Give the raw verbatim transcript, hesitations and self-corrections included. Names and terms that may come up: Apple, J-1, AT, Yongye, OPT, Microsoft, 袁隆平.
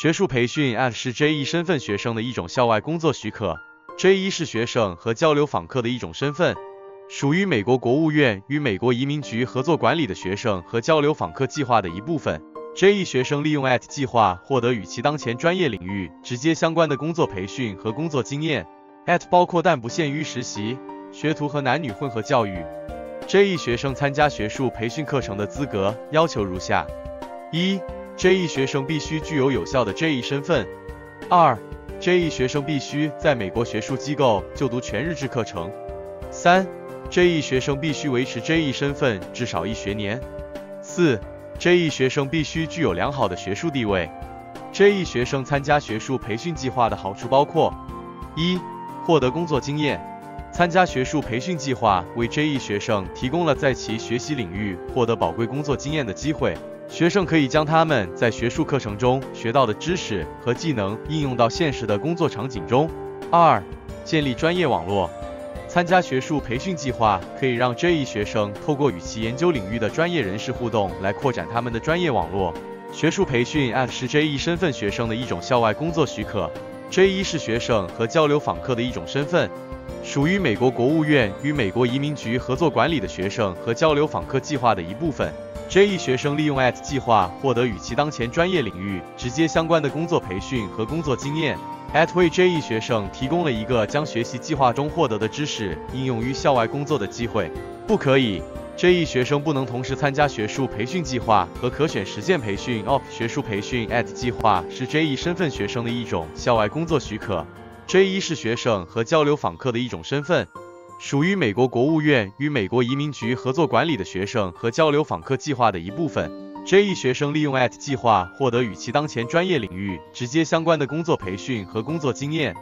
学术培训 A T是 J 一 身份学生的一种校外工作许可。J 一 是学生和交流访客的一种身份，属于美国国务院与美国移民局合作管理的学生和交流访客计划的一部分。J 一 学生利用 A T 计划获得与其当前专业领域直接相关的工作培训和工作经验。A T 包括但不限于实习、学徒和男女混合教育。J 一 学生参加学术培训课程的资格要求如下：一、J 一 学生必须具有有效的 J 一 身份；二、J 一 学生必须在美国学术机构就读全日制课程；三、J 一 学生必须维持 J 一 身份至少一学年；四、J 一 学生必须具有良好的学术地位。J 一 学生参加学术培训计划的好处包括：一、获得工作经验。参加学术培训计划为 J 一 学生提供了在其学习领域获得宝贵工作经验的机会。学生可以将他们在学术课程中学到的知识和技能应用到现实的工作场景中。二、建立专业网络。参加学术培训计划可以让 J 一 学生透过与其研究领域的专业人士互动来扩展他们的专业网络。学术培训 A T是 J 一 身份学生的一种校外工作许可。J 一 是学生和交流访客的一种身份，属于美国国务院与美国移民局合作管理的学生和交流访客计划的一部分。J 一 学生利用 A T 计划获得与其当前专业领域直接相关的工作培训和工作经验。A T 为 J 一 学生提供了一个将学习计划中获得的知识应用于校外工作的机会。不可以 ，J 一 学生不能同时参加学术培训计划和可选实践培训 O P。学术培训 A T 计划是 J 一 身份学生的一种校外工作许可。J 一 是学生和交流访客的一种身份。属于美国国务院与美国移民局合作管理的学生和交流访客计划的一部分。J 一 学生利用 A T 计划获得与其当前专业领域直接相关的工作培训和工作经验。